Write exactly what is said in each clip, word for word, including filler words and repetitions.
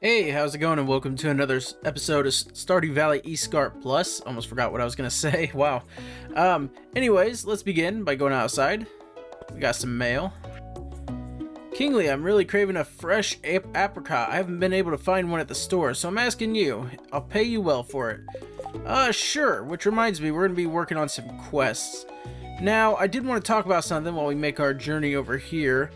Hey, how's it going, and welcome to another episode of Stardew Valley East Scarp Plus. Almost forgot what I was gonna say. Wow. Um, anyways, let's begin by going outside. We got some mail. Kingsley, I'm really craving a fresh ap apricot. I haven't been able to find one at the store, so I'm asking you. I'll pay you well for it. Uh, sure. Which reminds me, we're gonna be working on some quests. Now, I did want to talk about something while we make our journey over here.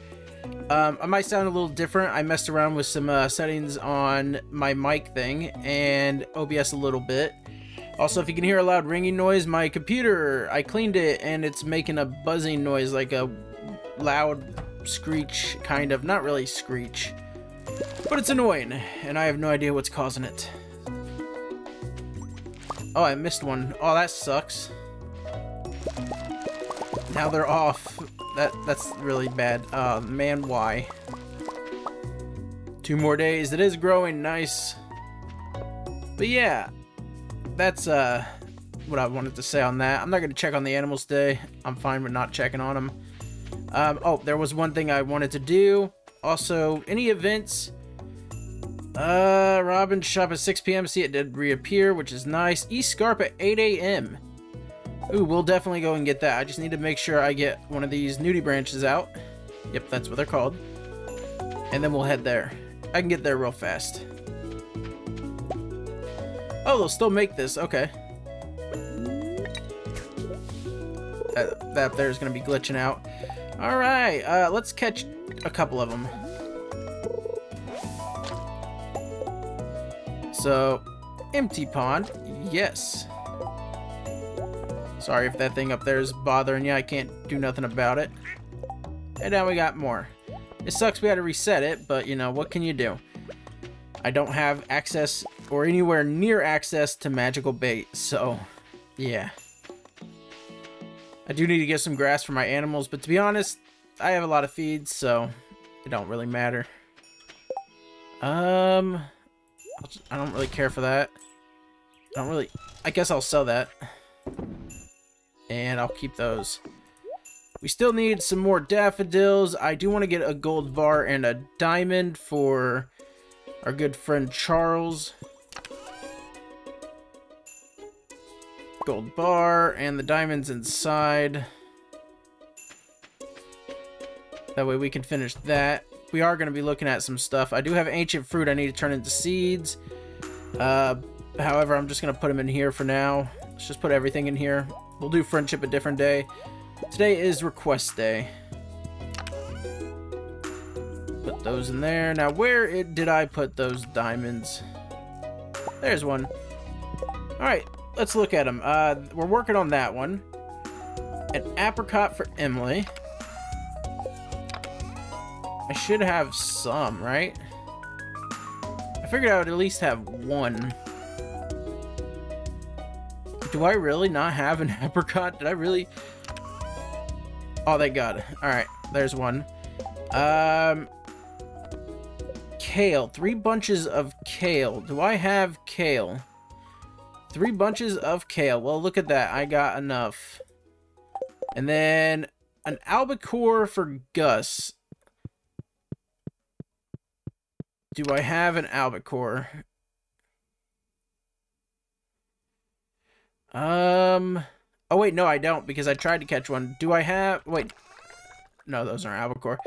Um, I might sound a little different. I messed around with some uh, settings on my mic thing and O B S a little bit. Also, if you can hear a loud ringing noise, my computer, I cleaned it and it's making a buzzing noise, like a loud screech kind of. Not really screech, but it's annoying and I have no idea what's causing it. Oh, I missed one. Oh, that sucks. Now they're off. That, that's really bad. Uh, man, why? Two more days. It is growing nice. But yeah, that's uh, what I wanted to say on that. I'm not going to check on the animals today. I'm fine with not checking on them. Um, oh, there was one thing I wanted to do. Also, any events? Uh, Robin's shop at six p m See, it did reappear, which is nice. East Scarp at eight a m Ooh, we'll definitely go and get that. I just need to make sure I get one of these nudie branches out. Yep, that's what they're called. And then we'll head there. I can get there real fast. Oh, they'll still make this. Okay. That, that there's going to be glitching out. All right, uh, let's catch a couple of them. So, empty pond. Yes. Sorry if that thing up there is bothering you. I can't do nothing about it. And now we got more. It sucks we had to reset it, but you know, what can you do? I don't have access or anywhere near access to magical bait, so yeah. I do need to get some grass for my animals, but to be honest, I have a lot of feeds, so it don't really matter. Um, I don't really care for that. I don't really, I guess I'll sell that. And I'll keep those. We still need some more daffodils. I do want to get a gold bar and a diamond for our good friend Charles. Gold bar and the diamonds inside. That way we can finish that. We are going to be looking at some stuff. I do have ancient fruit I need to turn into seeds. Uh, however, I'm just going to put them in here for now. Let's just put everything in here. We'll do friendship a different day. Today is request day. Put those in there. Now, where it, did I put those diamonds? There's one. All right, let's look at them. Uh, we're working on that one. An apricot for Emily. I should have some, right? I figured I would at least have one. Do I really not have an apricot? Did I really? Oh, they got it. All right, there's one. Um, kale. Three bunches of kale. Do I have kale? Three bunches of kale. Well, look at that. I got enough. And then an albacore for Gus. Do I have an albacore? Um, oh wait, no, I don't, because I tried to catch one. Do I have, wait, no, those aren't albacore.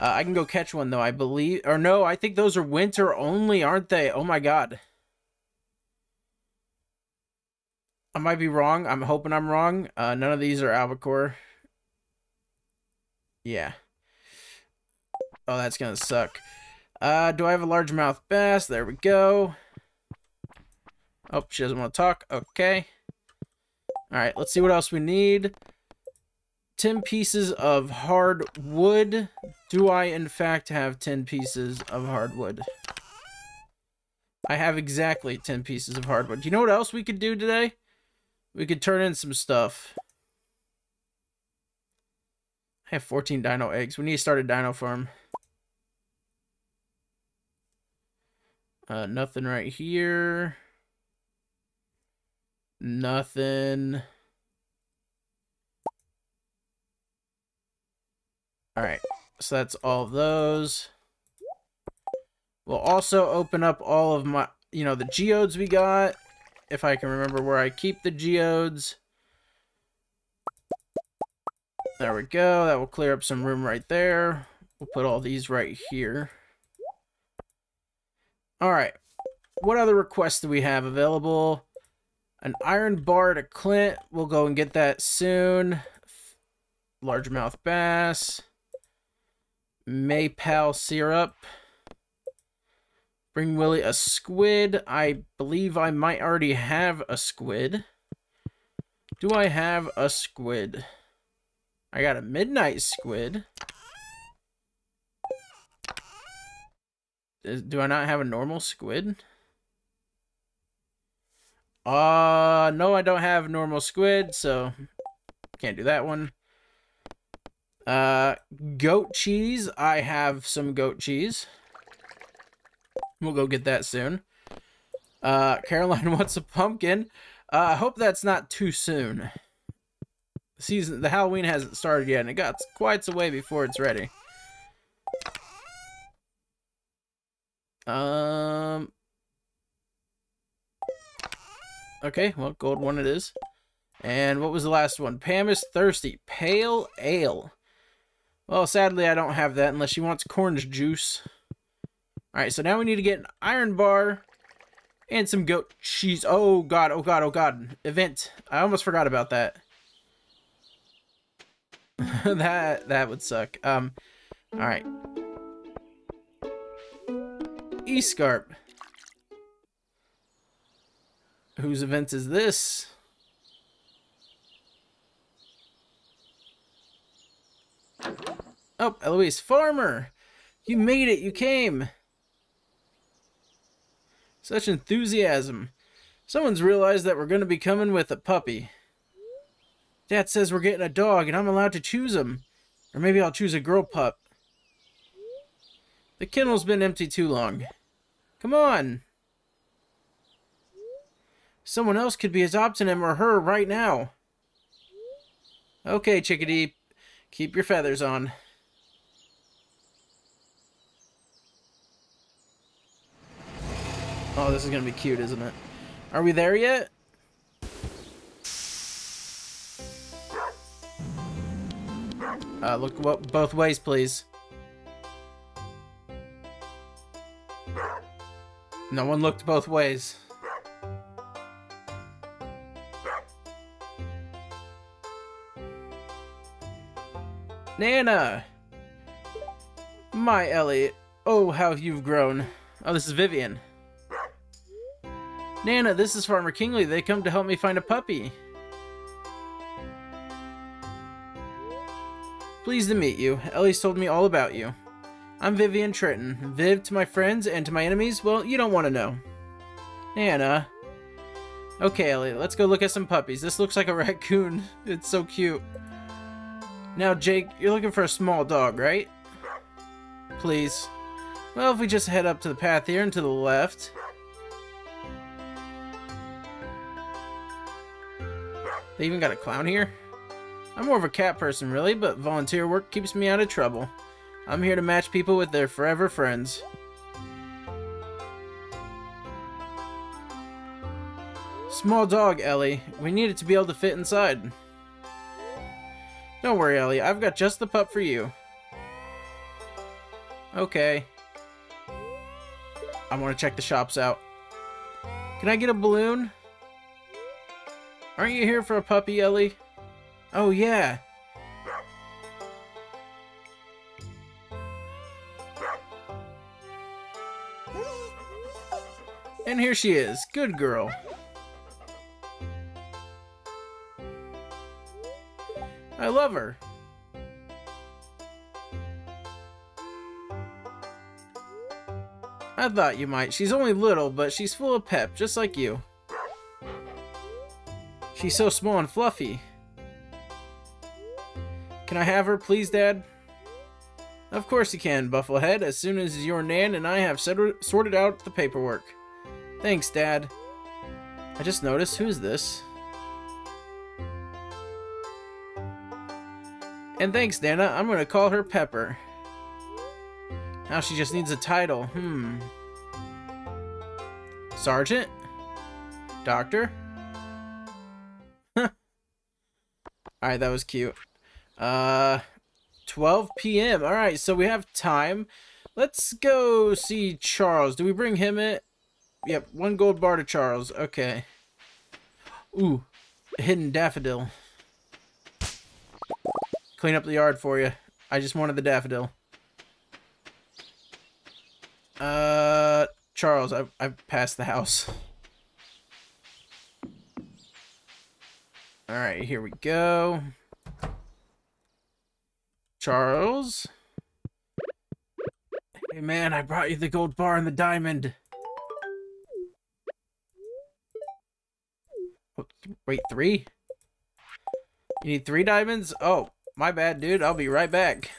Uh, I can go catch one though, I believe, or no, I think those are winter only, aren't they? Oh my God. I might be wrong. I'm hoping I'm wrong. Uh, none of these are albacore. Yeah. Oh, that's gonna suck. Uh, do I have a largemouth bass? There we go. Oh, she doesn't want to talk. Okay. All right, let's see what else we need. ten pieces of hard wood. Do I, in fact, have ten pieces of hardwood? I have exactly ten pieces of hardwood. You know what else we could do today? We could turn in some stuff. I have fourteen dino eggs. We need to start a dino farm. Uh, nothing right here. Nothing. All right, so that's all those. We'll also open up all of my, you know, the geodes we got. If I can remember where I keep the geodes. There we go. That will clear up some room right there. We'll put all these right here. Alright. What other requests do we have available? An iron bar to Clint. We'll go and get that soon. Largemouth bass. Maypal syrup. Bring Willie a squid. I believe I might already have a squid. Do I have a squid? I got a midnight squid. Do I not have a normal squid? Uh, no, I don't have normal squid, so can't do that one. Uh, goat cheese. I have some goat cheese. We'll go get that soon. Uh, Caroline wants a pumpkin. Uh, I hope that's not too soon. The season, the Halloween hasn't started yet, and it got quite a way before it's ready. Um... Okay, well, gold one it is. And what was the last one? Pam is thirsty. Pale ale. Well, sadly, I don't have that unless she wants orange juice. Alright, so now we need to get an iron bar and some goat cheese. Oh, God. Oh, God. Oh, God. Event. I almost forgot about that. that that would suck. Um, Alright. East Scarp. Whose event is this? Oh, Eloise. Farmer! You made it! You came! Such enthusiasm. Someone's realized that we're going to be coming with a puppy. Dad says we're getting a dog and I'm allowed to choose him. Or maybe I'll choose a girl pup. The kennel's been empty too long. Come on! Someone else could be adopting him or her right now. Okay, chickadee. Keep your feathers on. Oh, this is going to be cute, isn't it? Are we there yet? Uh, look what, both ways, please. No one looked both ways. Nana! My Ellie. Oh, how you've grown. Oh, this is Vivian. Nana, this is Farmer Kingsley. They come to help me find a puppy. Pleased to meet you. Ellie's told me all about you. I'm Vivian Triton. Viv to my friends and to my enemies? Well, you don't want to know. Nana. Okay, Ellie, let's go look at some puppies. This looks like a raccoon. It's so cute. Now, Jake, you're looking for a small dog, right? Please. Well, if we just head up to the path here and to the left. They even got a clown here? I'm more of a cat person, really, but volunteer work keeps me out of trouble. I'm here to match people with their forever friends. Small dog, Ellie. We need it to be able to fit inside. Don't worry, Ellie. I've got just the pup for you. Okay. I want to check the shops out. Can I get a balloon? Aren't you here for a puppy, Ellie? Oh, yeah. And here she is. Good girl. I love her. I thought you might. She's only little, but she's full of pep, just like you. She's so small and fluffy. Can I have her, please, Dad? Of course you can, Bufflehead, as soon as your Nan and I have sorted out the paperwork. Thanks, Dad. I just noticed, who's this? And thanks, Nana. I'm going to call her Pepper. Now she just needs a title. Hmm. Sergeant? Doctor? Alright, that was cute. Uh, twelve p m Alright, so we have time. Let's go see Charles. Do we bring him in? Yep, one gold bar to Charles. Okay. Ooh, a hidden daffodil. Clean up the yard for you. I just wanted the daffodil. Uh, Charles, I've, I've passed the house. Alright, here we go. Charles? Hey man, I brought you the gold bar and the diamond. Wait, three? You need three diamonds? Oh, my bad, dude. I'll be right back.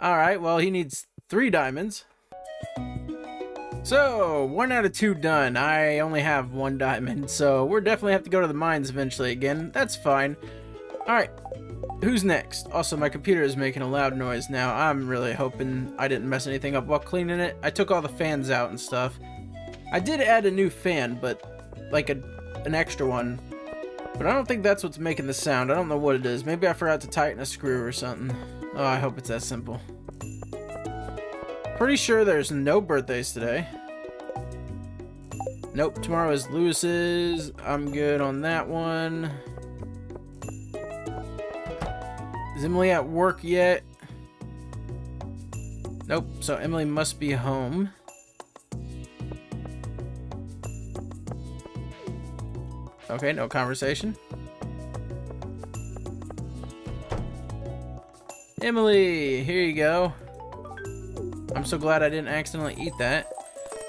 Alright, well, he needs three diamonds. So, one out of two done. I only have one diamond, so we're definitely have to go to the mines eventually again. That's fine. Alright, who's next? Also, my computer is making a loud noise now. I'm really hoping I didn't mess anything up while cleaning it. I took all the fans out and stuff. I did add a new fan, but like a an extra one. But I don't think that's what's making the sound. I don't know what it is. Maybe I forgot to tighten a screw or something. Oh, I hope it's that simple. Pretty sure there's no birthdays today. Nope, tomorrow is Lewis's. I'm good on that one. Is Emily at work yet? Nope, so Emily must be home. Okay, no conversation. Emily, here you go. I'm so glad I didn't accidentally eat that.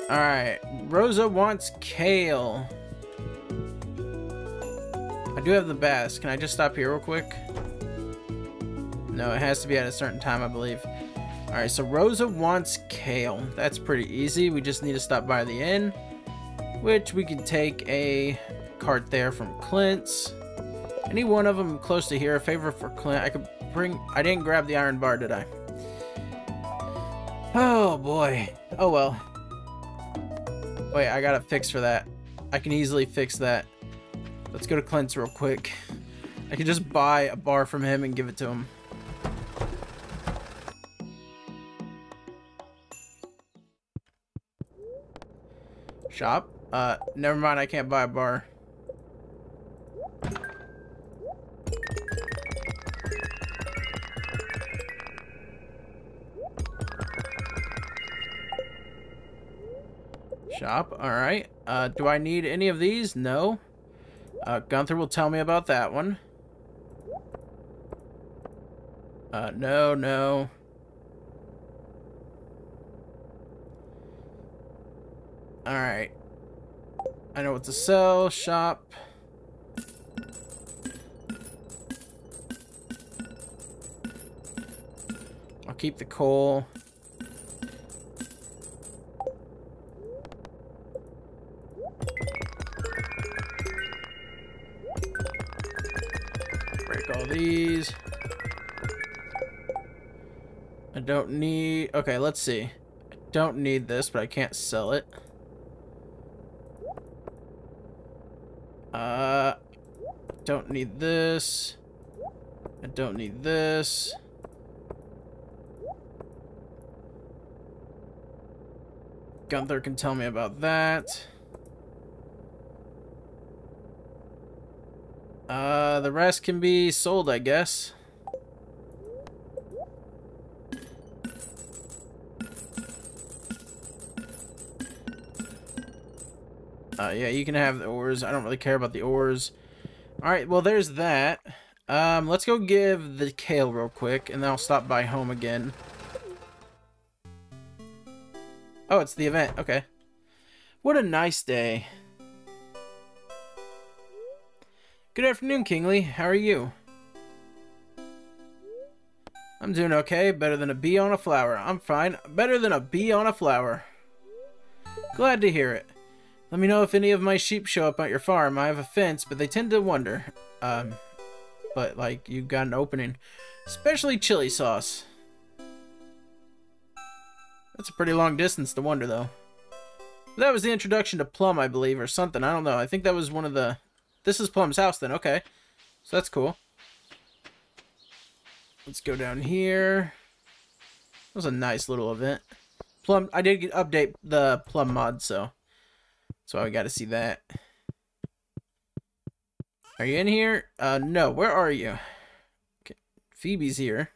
Alright, Rosa wants kale. I do have the bass. Can I just stop here real quick? No, it has to be at a certain time, I believe. Alright, so Rosa wants kale. That's pretty easy. We just need to stop by the inn, which we can take a cart there from Clint's. Any one of them close to here. A favor for Clint. I could bring... I didn't grab the iron bar, did I? Oh boy. Oh well. Wait, I got a fix for that. I can easily fix that. Let's go to Clint's real quick. I can just buy a bar from him and give it to him. Shop? Uh, never mind, I can't buy a bar. Shop. All right. Uh, do I need any of these? No. Uh, Gunther will tell me about that one. Uh, no, no. All right. I know what to sell. Shop. I'll keep the coal. These I don't need. Okay, let's see. I don't need this, but I can't sell it. Uh, don't need this. I don't need this. Gunther can tell me about that. Uh, the rest can be sold, I guess. Uh, yeah, you can have the ores. I don't really care about the ores. Alright, well, there's that. Um, let's go give the kale real quick, and then I'll stop by home again. Oh, it's the event. Okay. What a nice day. Good afternoon, Kingsley. How are you? I'm doing okay. Better than a bee on a flower. I'm fine. Better than a bee on a flower. Glad to hear it. Let me know if any of my sheep show up at your farm. I have a fence, but they tend to wander. Um, but, like, you've got an opening. Especially chili sauce. That's a pretty long distance to wander, though. That was the introduction to Plum, I believe, or something. I don't know. I think that was one of the... This is Plum's house, then. Okay. So that's cool. Let's go down here. That was a nice little event. Plum... I did get, update the Plum mod, so... So I got to see that. Are you in here? Uh, no. Where are you? Okay. Phoebe's here.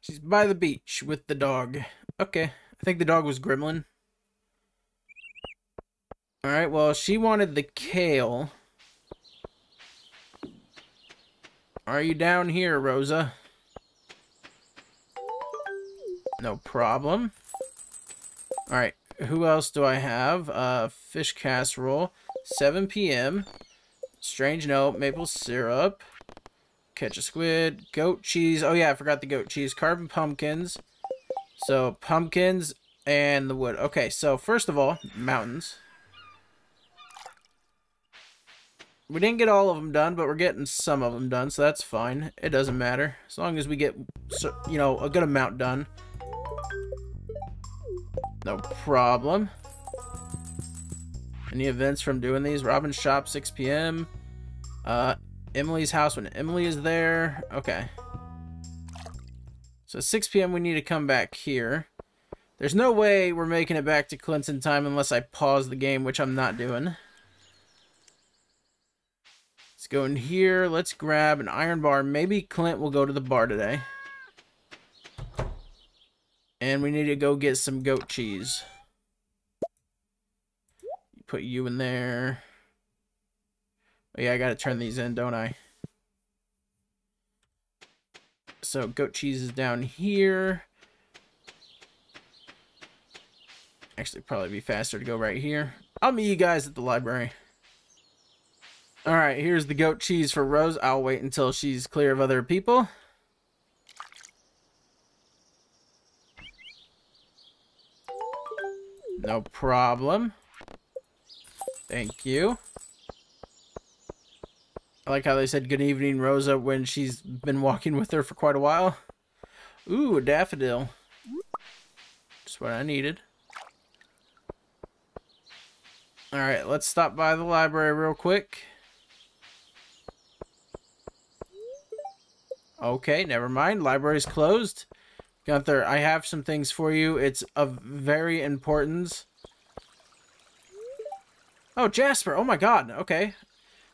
She's by the beach with the dog. Okay. I think the dog was Gremlin. Alright, well, she wanted the kale. Are you down here, Rosa? No problem. Alright, who else do I have? Uh, fish casserole. seven p m Strange note. Maple syrup. Catch a squid. Goat cheese. Oh, yeah, I forgot the goat cheese. Carving pumpkins. So, pumpkins and the wood. Okay, so first of all, mountains. We didn't get all of them done, but we're getting some of them done, so that's fine. It doesn't matter. As long as we get, you know, a good amount done. No problem. Any events from doing these? Robin's shop, six p m Uh, Emily's house when Emily is there. Okay. So six p m we need to come back here. There's no way we're making it back to Clinton time unless I pause the game, which I'm not doing. Let's go in here. Let's grab an iron bar. Maybe Clint will go to the bar today. And we need to go get some goat cheese. Put you in there. Oh, yeah, I gotta turn these in, don't I? So goat cheese is down here. Actually, it'd probably be faster to go right here. I'll meet you guys at the library. All right, here's the goat cheese for Rose. I'll wait until she's clear of other people. No problem. Thank you. I like how they said good evening, Rosa, when she's been walking with her for quite a while. Ooh, a daffodil. Just what I needed. Alright, let's stop by the library real quick. Okay, never mind. Library's closed. Gunther, I have some things for you. It's of very importance. Oh, Jasper. Oh my god. Okay.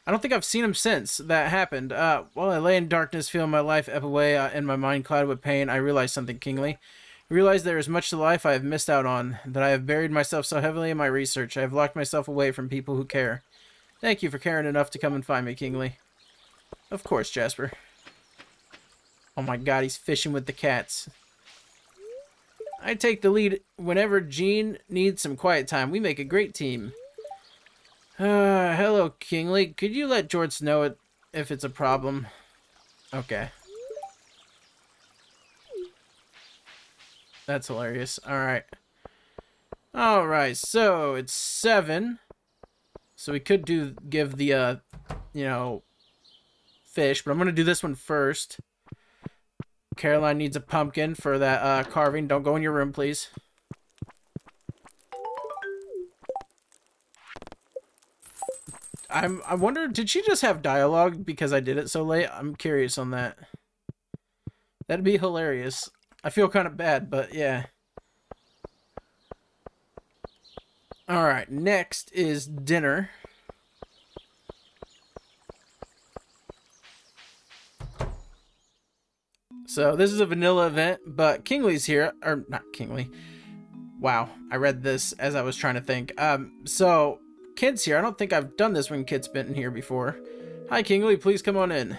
I don't think I've seen him since that happened. Uh, while I lay in darkness, feeling my life ebb away uh, and my mind clouded with pain, I realized something, Kingsley. I realized there is much to life I have missed out on, that I have buried myself so heavily in my research. I have locked myself away from people who care. Thank you for caring enough to come and find me, Kingsley. Of course, Jasper. Oh my god, he's fishing with the cats. I take the lead whenever Jean needs some quiet time. We make a great team. Uh, hello, Kingsley. Could you let George know it if it's a problem? Okay. That's hilarious. Alright. Alright, so it's seven. So we could do give the, uh, you know, fish, but I'm going to do this one first. Caroline needs a pumpkin for that uh, carving. Don't go in your room, please. I'm, I wonder, did she just have dialogue because I did it so late? I'm curious on that. That'd be hilarious. I feel kind of bad, but yeah. Alright, next is dinner. So, this is a vanilla event, but Kingsley's here. Or, not Kingsley. Wow, I read this as I was trying to think. Um, so... Kid's here. I don't think I've done this when Kid's been in here before. Hi, Kingsley. Please come on in.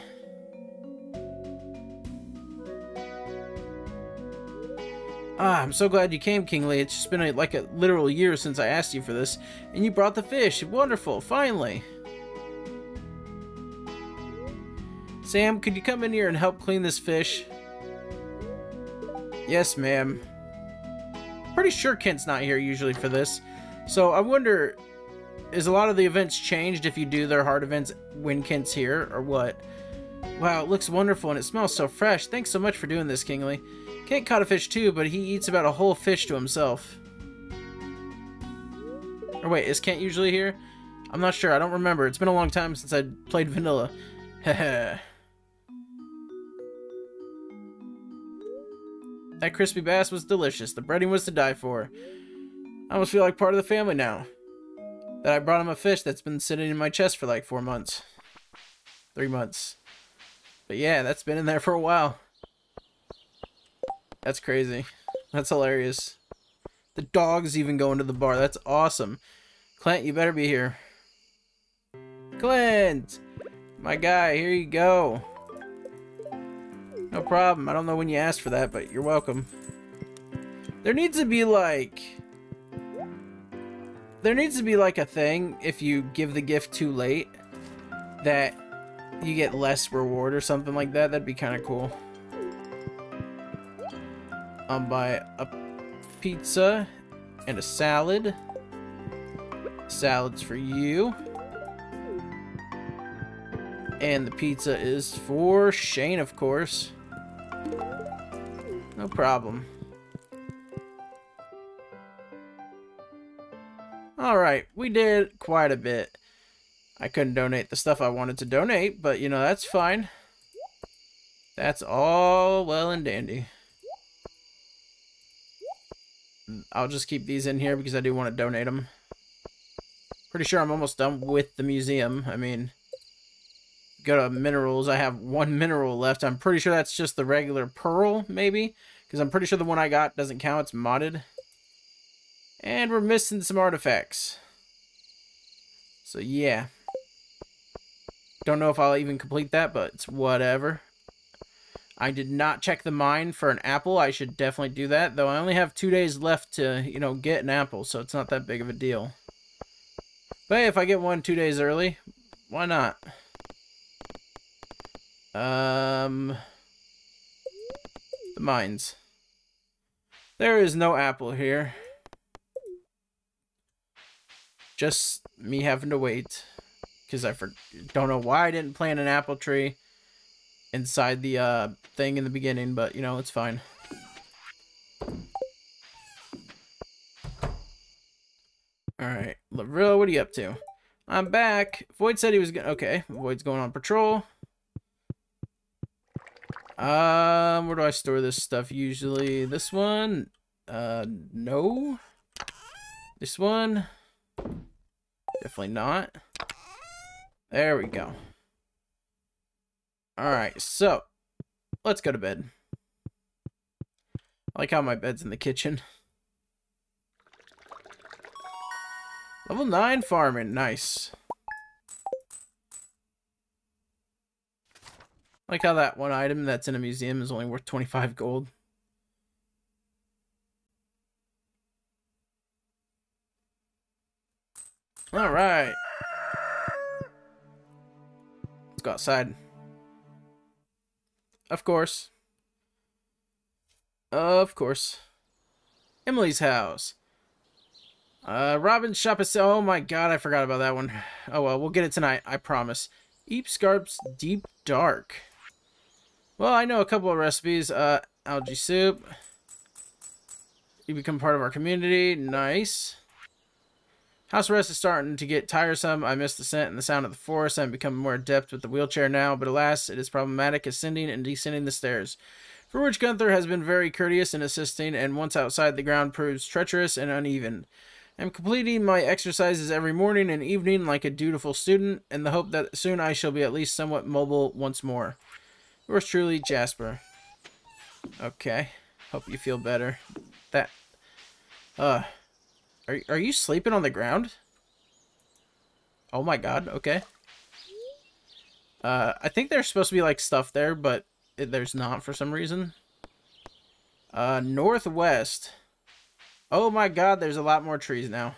Ah, I'm so glad you came, Kingsley. It's just been a, like a literal year since I asked you for this. And you brought the fish. Wonderful. Finally. Sam, could you come in here and help clean this fish? Yes, ma'am. Pretty sure Kent's not here usually for this. So I wonder... Is a lot of the events changed if you do their hard events when Kent's here, or what? Wow, it looks wonderful and it smells so fresh. Thanks so much for doing this, Kingsley. Kent caught a fish too, but he eats about a whole fish to himself. Or wait, is Kent usually here? I'm not sure. I don't remember. It's been a long time since I played vanilla. Heh. That crispy bass was delicious. The breading was to die for. I almost feel like part of the family now. That I brought him a fish that's been sitting in my chest for like four months. Three months. But yeah, that's been in there for a while. That's crazy. That's hilarious. The dog's even going to the bar. That's awesome. Clint, you better be here. Clint! My guy, here you go. No problem. I don't know when you asked for that, but you're welcome. There needs to be like... There needs to be like a thing, if you give the gift too late, that you get less reward or something like that. That'd be kind of cool. I'll buy a pizza and a salad. Salad's for you. And the pizza is for Shane, of course. No problem. Alright, we did quite a bit. I couldn't donate the stuff I wanted to donate, but you know, that's fine. That's all well and dandy. I'll just keep these in here because I do want to donate them. Pretty sure I'm almost done with the museum. I mean, go to minerals. I have one mineral left. I'm pretty sure that's just the regular pearl, maybe, because I'm pretty sure the one I got doesn't count. It's modded. And we're missing some artifacts. So yeah. Don't know if I'll even complete that, but it's whatever. I did not check the mine for an apple. I should definitely do that, though I only have two days left to, you know, get an apple, so it's not that big of a deal. But hey, if I get one two days early, why not? Um, the mines. There is no apple here. Just me having to wait, because I for don't know why I didn't plant an apple tree inside the uh, thing in the beginning, but you know, it's fine. Alright, Lavril, what are you up to? I'm back. Void said he was gonna. Okay, Void's going on patrol. Um, where do I store this stuff usually? This one? Uh, no. This one? Definitely not. There we go. Alright, so, let's go to bed. I like how my bed's in the kitchen. Level nine farming, nice. I like how that one item that's in a museum is only worth twenty-five gold. Alright. Let's go outside. Of course. Of course. Emily's house. Uh, Robin's shop is... Oh my god, I forgot about that one. Oh well, we'll get it tonight, I promise. Eep Scarp's Deep Dark. Well, I know a couple of recipes. Uh, algae soup. You become part of our community. Nice. House arrest is starting to get tiresome. I miss the scent and the sound of the forest. I'm becoming more adept with the wheelchair now, but alas, it is problematic ascending and descending the stairs. For which Gunther has been very courteous in assisting, and once outside the ground proves treacherous and uneven. I'm completing my exercises every morning and evening like a dutiful student, in the hope that soon I shall be at least somewhat mobile once more. Yours truly, Jasper. Okay. Hope you feel better. That... Uh... Are, are you sleeping on the ground? Oh my god, okay. Uh, I think there's supposed to be like stuff there, but it, there's not for some reason. Uh, northwest. Oh my god, there's a lot more trees now.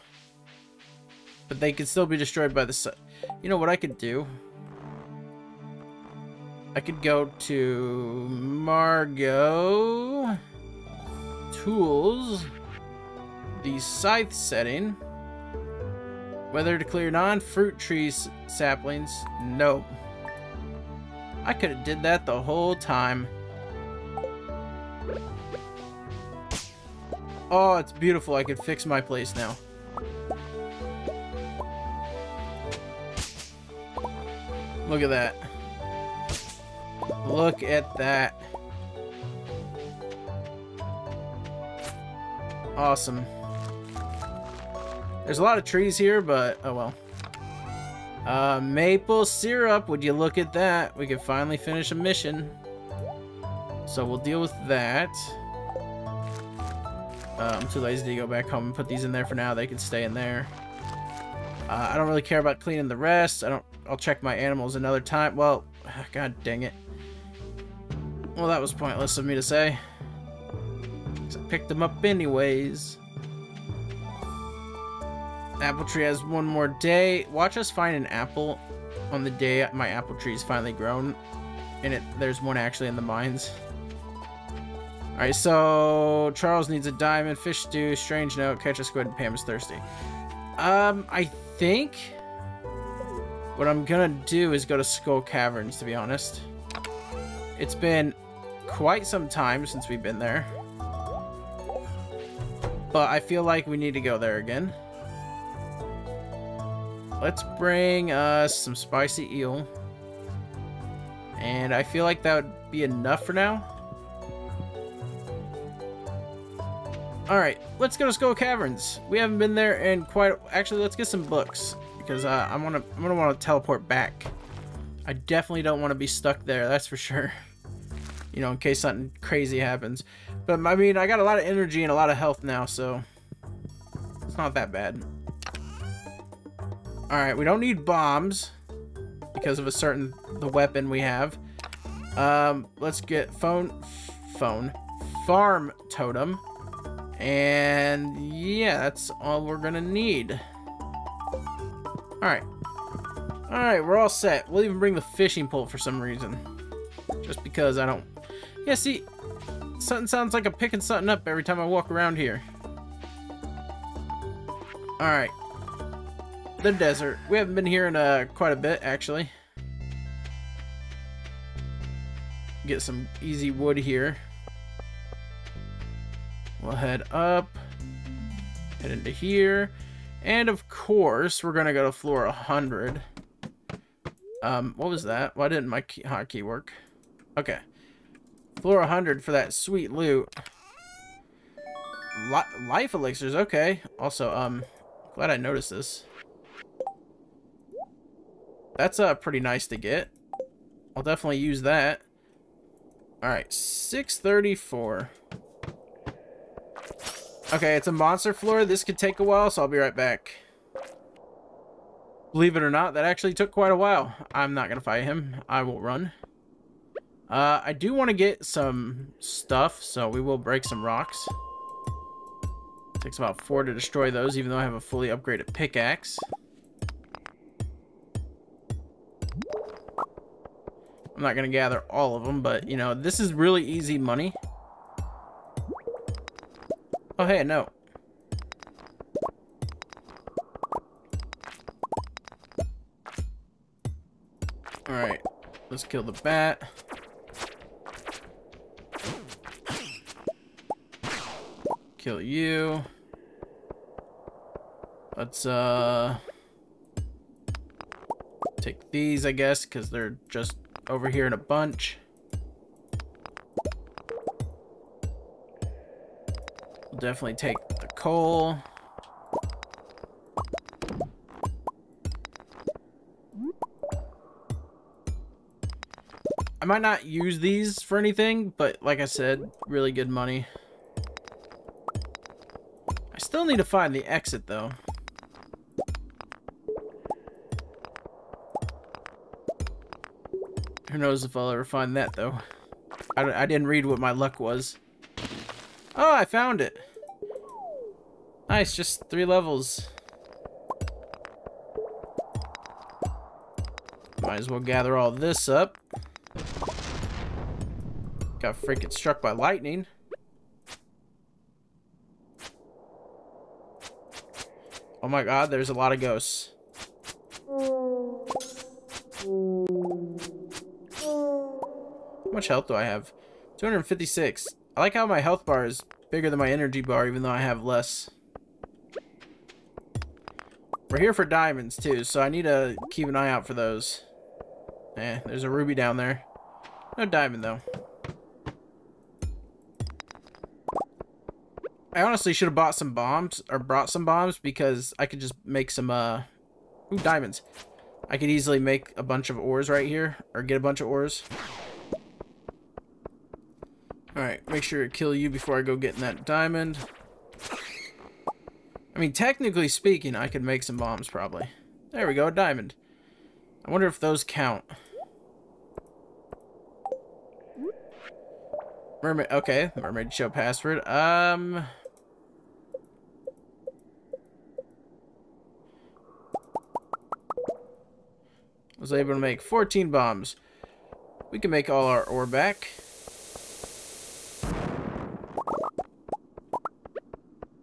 But they could still be destroyed by the sun. You know what I could do? I could go to Margot. Tools. The scythe setting. Whether to clear non-fruit trees saplings. Nope. I could have did that the whole time. Oh, it's beautiful. I could fix my place now. Look at that. Look at that. Awesome. There's a lot of trees here, but oh well. Uh, maple syrup, would you look at that? We could finally finish a mission. So we'll deal with that. Uh, I'm too lazy to go back home and put these in there for now. They can stay in there. Uh, I don't really care about cleaning the rest. I don't. I'll check my animals another time. Well, god dang it. Well, that was pointless of me to say. I picked them up anyways. Apple tree has one more day. Watch us find an apple on the day my apple tree's finally grown. And it there's one actually in the mines. Alright, so Charles needs a diamond, fish stew, strange note, catch a squid, and Pam is thirsty. Um, I think what I'm gonna do is go to Skull Caverns, to be honest. It's been quite some time since we've been there. But I feel like we need to go there again. Let's bring us uh, some spicy eel. And I feel like that would be enough for now. Alright, let's go to Skull Caverns. We haven't been there in quite... Actually, let's get some books. Because uh, I'm gonna, I'm gonna want to teleport back. I definitely don't want to be stuck there, that's for sure. You know, in case something crazy happens. But, I mean, I got a lot of energy and a lot of health now, so... It's not that bad. Alright, we don't need bombs because of a certain the weapon we have. Um, let's get phone phone farm totem. And yeah, that's all we're gonna need. Alright. Alright, we're all set. We'll even bring the fishing pole for some reason. Just because I don't Yeah, see, something sounds like I'm picking something up every time I walk around here. Alright. The desert. We haven't been here in uh, quite a bit, actually. Get some easy wood here. We'll head up. Head into here. And, of course, we're going to go to floor one hundred. Um, what was that? Why didn't my key hotkey work? Okay. Floor one hundred for that sweet loot. Li life elixirs. Okay. Also, um, glad I noticed this. That's uh, pretty nice to get. I'll definitely use that. Alright, six thirty-four. Okay, it's a monster floor. This could take a while, so I'll be right back. Believe it or not, that actually took quite a while. I'm not going to fight him. I will run. Uh, I do want to get some stuff, so we will break some rocks. It takes about four to destroy those, even though I have a fully upgraded pickaxe. I'm not going to gather all of them, but, you know, this is really easy money. Oh, hey, no. Alright, let's kill the bat. Kill you. Let's, uh... take these, I guess, because they're just... over here in a bunch. We'll definitely take the coal. I might not use these for anything, but like I said, really good money. I still need to find the exit though. Who knows if I'll ever find that, though. I, I didn't read what my luck was. Oh, I found it. Nice, just three levels. Might as well gather all this up. Got freaking struck by lightning. Oh my god, there's a lot of ghosts. How much health do I have? two hundred fifty-six. I like how my health bar is bigger than my energy bar, even though I have less. We're here for diamonds too, so I need to keep an eye out for those. Eh, there's a ruby down there. No diamond, though. I honestly should have bought some bombs, or brought some bombs, because I could just make some, uh... ooh, diamonds. I could easily make a bunch of ores right here, or get a bunch of ores. Alright, make sure to kill you before I go getting that diamond. I mean, technically speaking, I could make some bombs, probably. There we go, a diamond. I wonder if those count. Mermaid, okay, mermaid show password. Um... I was able to make fourteen bombs. We can make all our ore back.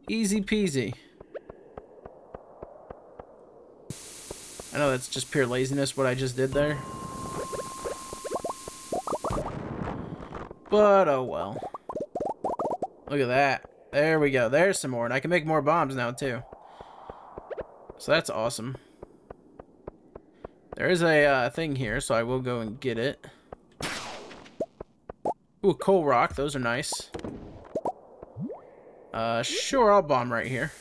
Easy peasy. I know that's just pure laziness what I just did there. But oh well. Look at that. There we go. There's some more. And I can make more bombs now too. So that's awesome. There is a uh, thing here, so I will go and get it. Ooh, coal rock. Those are nice. Uh, sure, I'll bomb right here.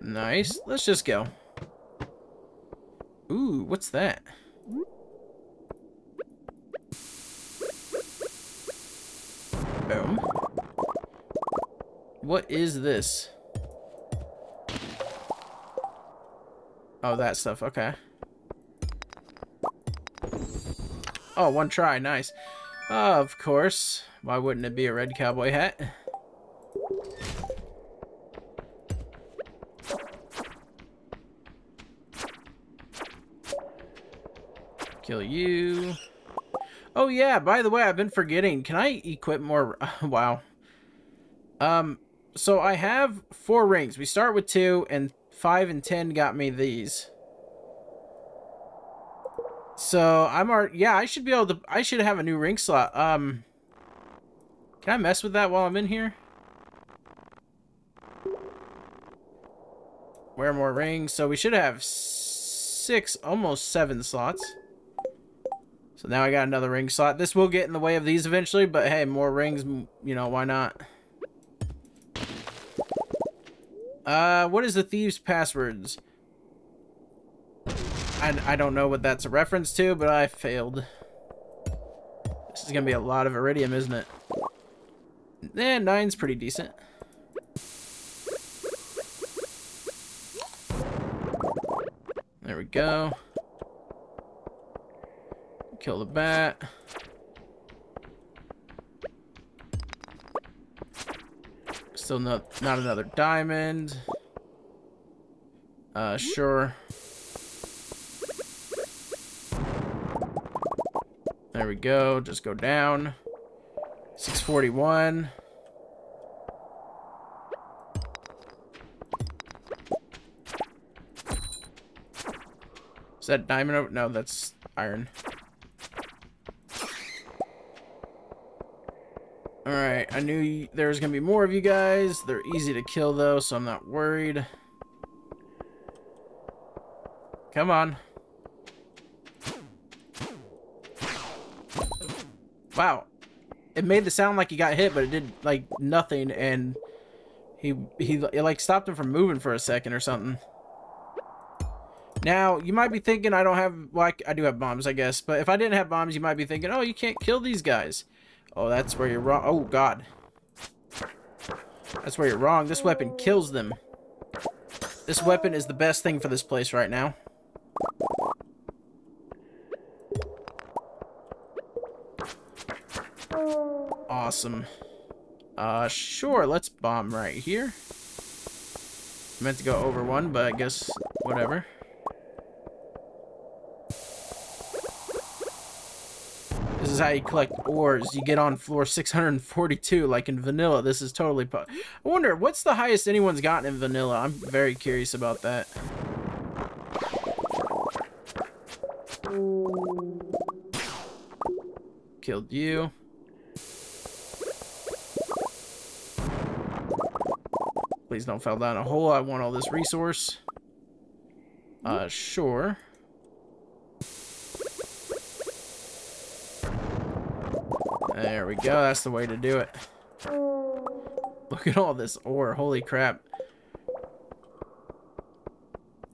Nice. Let's just go. Ooh, what's that? Boom. What is this? Oh, that stuff. Okay. Oh, one try. Nice. Uh, of course. Why wouldn't it be a red cowboy hat? Kill you. Oh, yeah. By the way, I've been forgetting. Can I equip more? Wow. Um, so I have four rings. We start with two and Five and ten got me these. So I'm already, yeah, I should be able to, I should have a new ring slot. Um, can I mess with that while I'm in here? Wear more rings. So we should have six, almost seven slots. So now I got another ring slot. This will get in the way of these eventually, but hey, more rings, you know, why not? Uh, what is the thieves' passwords? I, I don't know what that's a reference to, but I failed. This is gonna be a lot of iridium, isn't it? Eh, nine's pretty decent. There we go. Kill the bat. Still not, not another diamond. Uh, sure. There we go. Just go down. six forty-one. Is that diamond over? No, that's iron. Alright, I knew there was going to be more of you guys. They're easy to kill, though, so I'm not worried. Come on. Wow. It made the sound like he got hit, but it did, like, nothing, and he, he it, like, stopped him from moving for a second or something. Now, you might be thinking I don't have, well, I, I do have bombs, I guess, but if I didn't have bombs, you might be thinking, oh, you can't kill these guys. Oh, that's where you're wrong. Oh, God. That's where you're wrong. This weapon kills them. This weapon is the best thing for this place right now. Awesome. Uh, sure, let's bomb right here. I meant to go over one, but I guess whatever. This is how you collect ores. You get on floor six hundred forty-two, like in vanilla. This is totally po- I wonder, what's the highest anyone's gotten in vanilla? I'm very curious about that. Killed you. Please don't fall down a hole. I want all this resource. Uh, sure. There we go. That's the way to do it. Look at all this ore. Holy crap.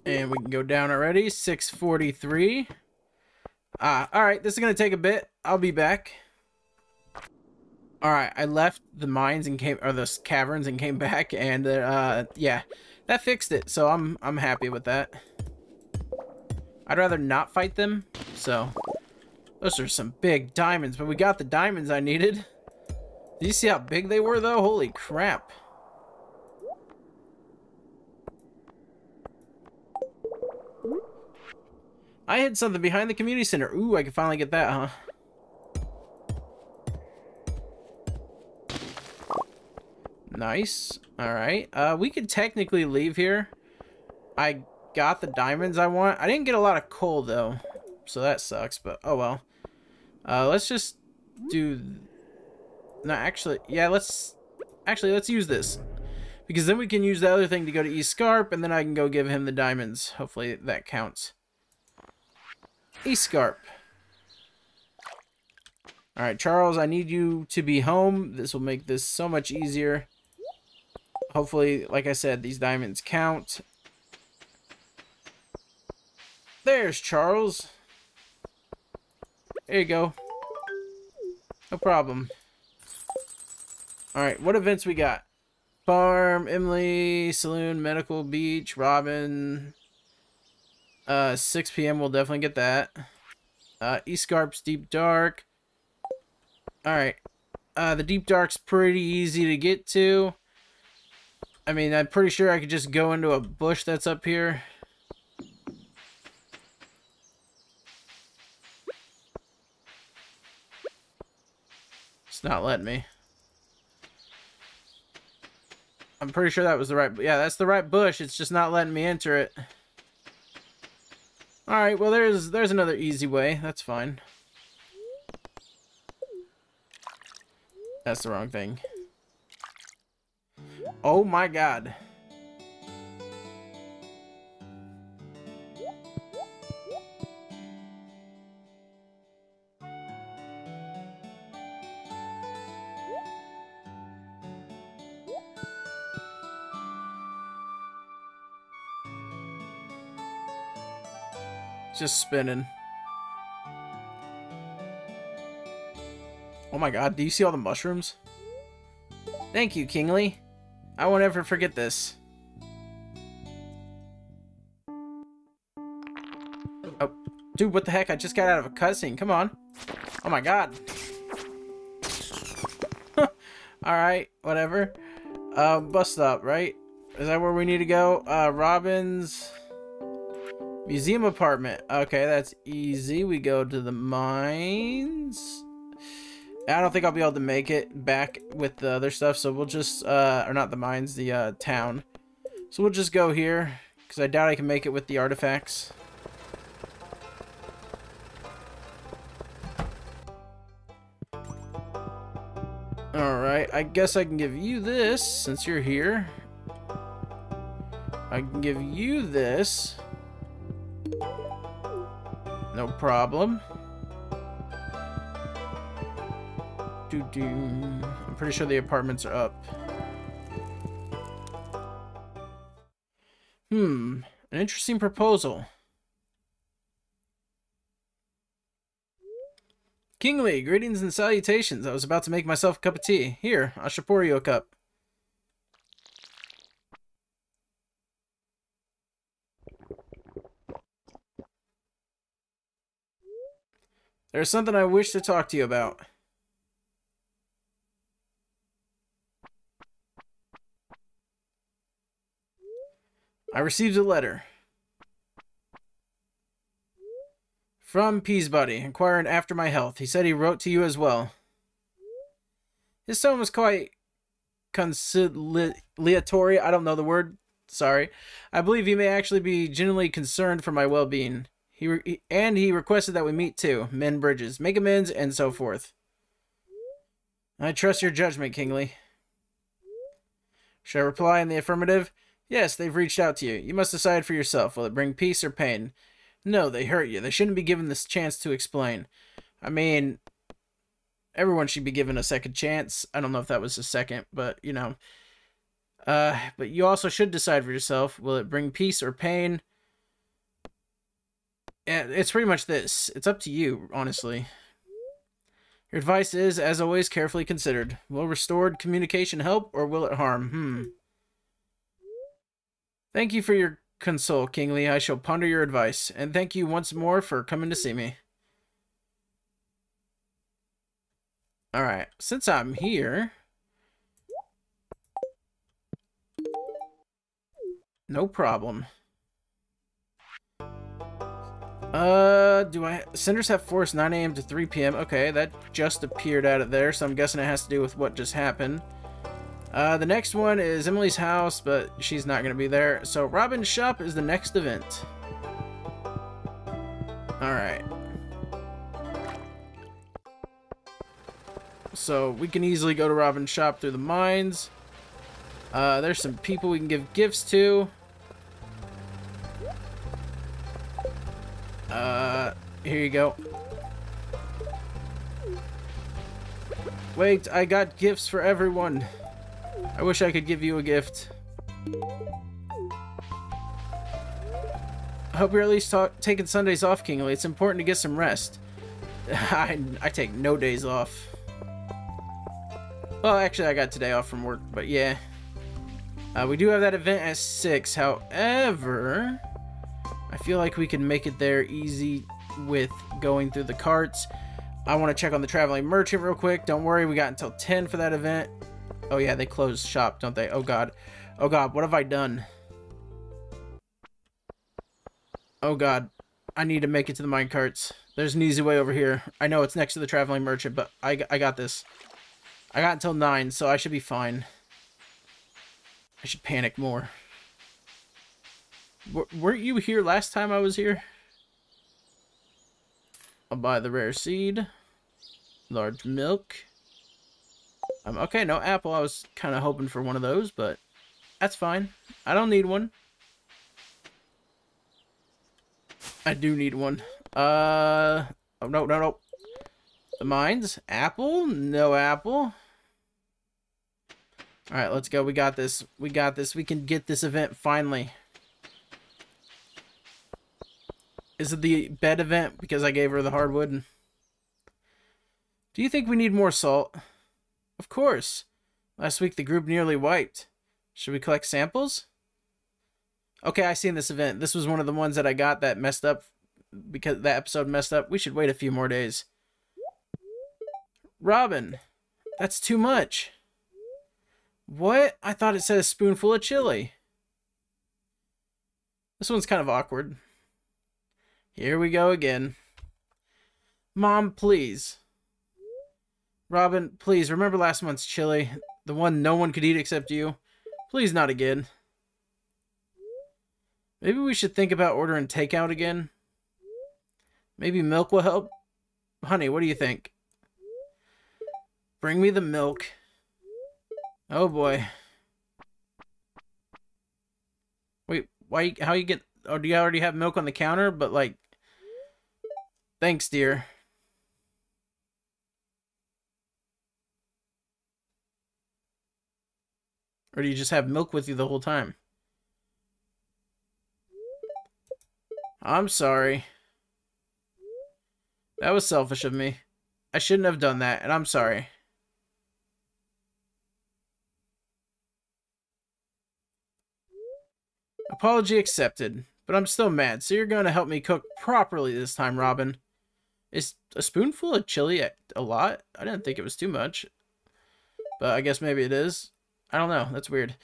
And we can go down already. six forty-three. Uh, alright, this is going to take a bit. I'll be back. Alright, I left the mines and came, or the caverns and came back, and uh, yeah, that fixed it. So I'm, I'm happy with that. I'd rather not fight them, so. Those are some big diamonds, but we got the diamonds I needed. Do you see how big they were, though? Holy crap. I hid something behind the community center. Ooh, I can finally get that, huh? Nice. Alright. Uh, we could technically leave here. I got the diamonds I want. I didn't get a lot of coal, though. So that sucks, but oh well. Uh, let's just do... No, actually... Yeah, let's... Actually, let's use this. Because then we can use the other thing to go to East Scarp, and then I can go give him the diamonds. Hopefully that counts. East Scarp. Alright, Charles, I need you to be home. This will make this so much easier. Hopefully, like I said, these diamonds count. There's Charles. There you go. No problem. Alright, what events we got? Farm, Emily, Saloon, Medical, Beach, Robin... Uh, six P M we'll definitely get that. Uh, East Scarp's Deep Dark. Alright. Uh, the Deep Dark's pretty easy to get to. I mean, I'm pretty sure I could just go into a bush that's up here. It's not letting me. I'm pretty sure that was the right... Yeah, that's the right bush. It's just not letting me enter it. Alright, well there's there's another easy way. That's fine. That's the wrong thing. Oh my god. Just spinning. Oh my god, do you see all the mushrooms? Thank you, Kingsley. I won't ever forget this. Oh, dude, what the heck? I just got out of a cutscene. Come on. Oh my god. Alright, whatever. Uh, bus stop, right? Is that where we need to go? Uh, Robin's... Museum apartment. Okay, that's easy. We go to the mines. I don't think I'll be able to make it back with the other stuff, so we'll just, uh, or not the mines, the uh, town. So we'll just go here, because I doubt I can make it with the artifacts. Alright, I guess I can give you this, since you're here. I can give you this. No problem. Doo doo. I'm pretty sure the apartments are up. Hmm. An interesting proposal. Kingsley, greetings and salutations. I was about to make myself a cup of tea. Here, I shall pour you a cup. There's something I wish to talk to you about. I received a letter from Peasbody, inquiring after my health. He said he wrote to you as well. His tone was quite conciliatory. I don't know the word. Sorry. I believe he may actually be genuinely concerned for my well-being. He re and he requested that we meet too, mend bridges, make amends, and so forth. I trust your judgment, Kingsley. Should I reply in the affirmative? Yes, they've reached out to you. You must decide for yourself. Will it bring peace or pain? No, they hurt you. They shouldn't be given this chance to explain. I mean, everyone should be given a second chance. I don't know if that was a second, but, you know. Uh, but you also should decide for yourself. Will it bring peace or pain? Yeah, it's pretty much this. It's up to you, honestly. Your advice is, as always, carefully considered. Will restored communication help, or will it harm? Hmm. Thank you for your counsel, Kingsley. I shall ponder your advice. And thank you once more for coming to see me. Alright, since I'm here... No problem. Uh, do I... Cinders have force nine A M to three P M Okay, that just appeared out of there, so I'm guessing it has to do with what just happened. Uh, the next one is Emily's house, but she's not going to be there. So Robin's shop is the next event. Alright. So we can easily go to Robin's shop through the mines. Uh, there's some people we can give gifts to. Uh, here you go. Wait, I got gifts for everyone. I wish I could give you a gift. I hope you're at least ta taking Sundays off, Kingsley. It's important to get some rest. I, I take no days off. Well, actually, I got today off from work, but yeah. Uh, we do have that event at six. However... I feel like we can make it there easy with going through the carts. I want to check on the traveling merchant real quick. Don't worry, we got until ten for that event. Oh yeah, they closed shop, don't they? Oh god. Oh god, what have I done? Oh god. I need to make it to the mine carts. There's an easy way over here. I know it's next to the traveling merchant, but I, I got this. I got until nine, so I should be fine. I should panic more. W weren't you here last time I was here? I'll buy the rare seed. Large milk. Um, okay, no apple. I was kind of hoping for one of those, but that's fine. I don't need one. I do need one. Uh, oh, no, no, no. The mines. Apple. No apple. Alright, let's go. We got this. We got this. We can get this event finally. Is it the bed event because I gave her the hardwood? Do you think we need more salt? Of course. Last week the group nearly wiped. Should we collect samples? Okay, I seen this event. This was one of the ones that I got that messed up because that episode messed up. We should wait a few more days. Robin, that's too much. What? I thought it said a spoonful of chili. This one's kind of awkward. Here we go again. Mom, please. Robin, please, remember last month's chili? The one no one could eat except you? Please, not again. Maybe we should think about ordering takeout again. Maybe milk will help? Honey, what do you think? Bring me the milk. Oh, boy. Wait, why? How you get... Oh, do you already have milk on the counter? But, like... Thanks, dear. Or do you just have milk with you the whole time? I'm sorry. That was selfish of me. I shouldn't have done that, and I'm sorry. Apology accepted, but I'm still mad, so you're going to help me cook properly this time, Robin. Is a spoonful of chili a lot? I didn't think it was too much. But I guess maybe it is. I don't know. That's weird.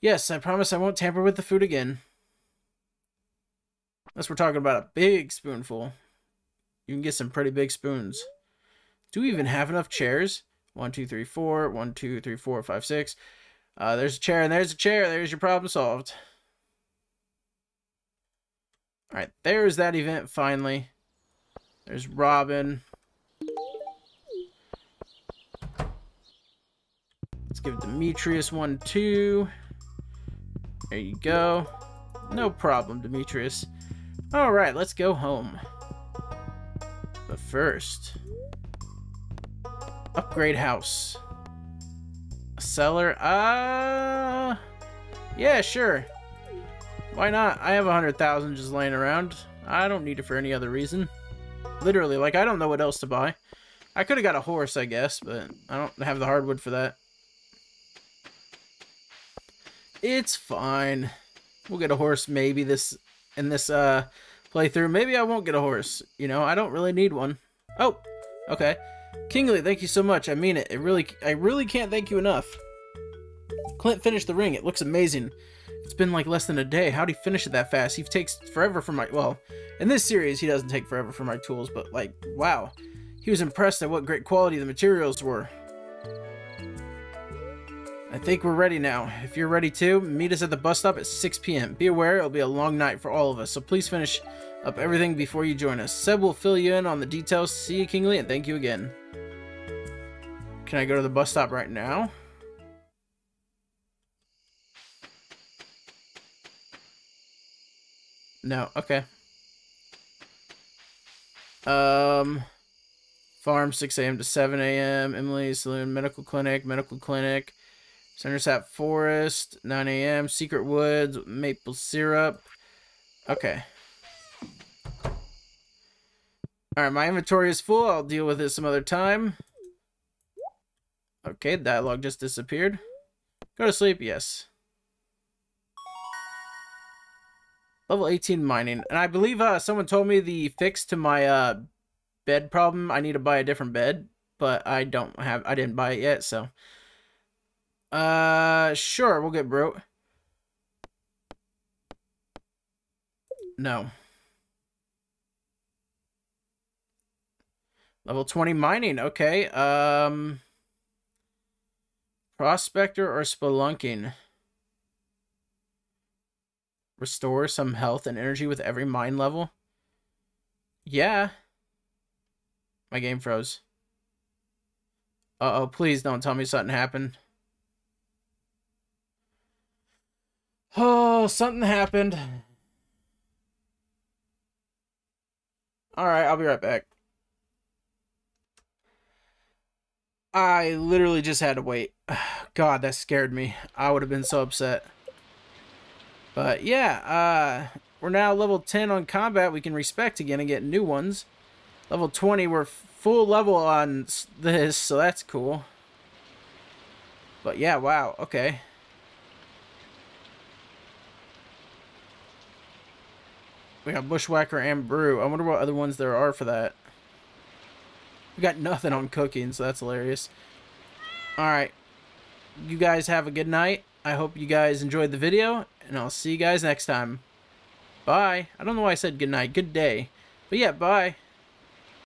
Yes, I promise I won't tamper with the food again. Unless we're talking about a big spoonful. You can get some pretty big spoons. Do we even have enough chairs? One, two, three, four. One, two, three, four, five, six. Uh, there's a chair and there's a chair. There's your problem solved. Alright, there's that event finally. There's Robin. Let's give Demetrius one, two. There you go. No problem, Demetrius. Alright, let's go home. But first... upgrade house. A cellar? Uh... Yeah, sure. Why not? I have a hundred thousand just laying around. I don't need it for any other reason. Literally, like, I don't know what else to buy. I could have got a horse, I guess, but I don't have the hardwood for that. It's fine. We'll get a horse maybe this in this uh, playthrough. Maybe I won't get a horse. You know, I don't really need one. Oh, okay. Kingsley, thank you so much. I mean it. It really, I really can't thank you enough. Clint finished the ring. It looks amazing. It's been like less than a day. How'd he finish it that fast? He takes forever for my... well, in this series, he doesn't take forever for my tools, but like, wow. He was impressed at what great quality the materials were. I think we're ready now. If you're ready too, meet us at the bus stop at six p m Be aware, it'll be a long night for all of us, so please finish up everything before you join us. Seb will fill you in on the details. See you, Kingsley, and thank you again. Can I go to the bus stop right now? No, okay. Um, farm, six a m to seven a m Emily, saloon, medical clinic, medical clinic. Centersap Forest, nine a m Secret Woods, maple syrup. Okay. Alright, my inventory is full. I'll deal with it some other time. Okay, dialogue just disappeared. Go to sleep, yes. Level eighteen mining. And I believe uh, someone told me the fix to my uh, bed problem. I need to buy a different bed, but I don't have, I didn't buy it yet, so. Uh, sure, we'll get broke. No. Level twenty mining, okay. Um, prospector or spelunking? Restore some health and energy with every mine level? Yeah. My game froze. Uh-oh, please don't tell me something happened. Oh, something happened. Alright, I'll be right back. I literally just had to wait. God, that scared me. I would have been so upset. But yeah, uh, we're now level ten on combat. We can respect again and get new ones. Level twenty, we're full level on this, so that's cool. But yeah, wow, okay. We got Bushwhacker and Brew. I wonder what other ones there are for that. We got nothing on cooking, so that's hilarious. Alright. You guys have a good night. I hope you guys enjoyed the video, and I'll see you guys next time. Bye. I don't know why I said good night. Good day. But yeah, bye.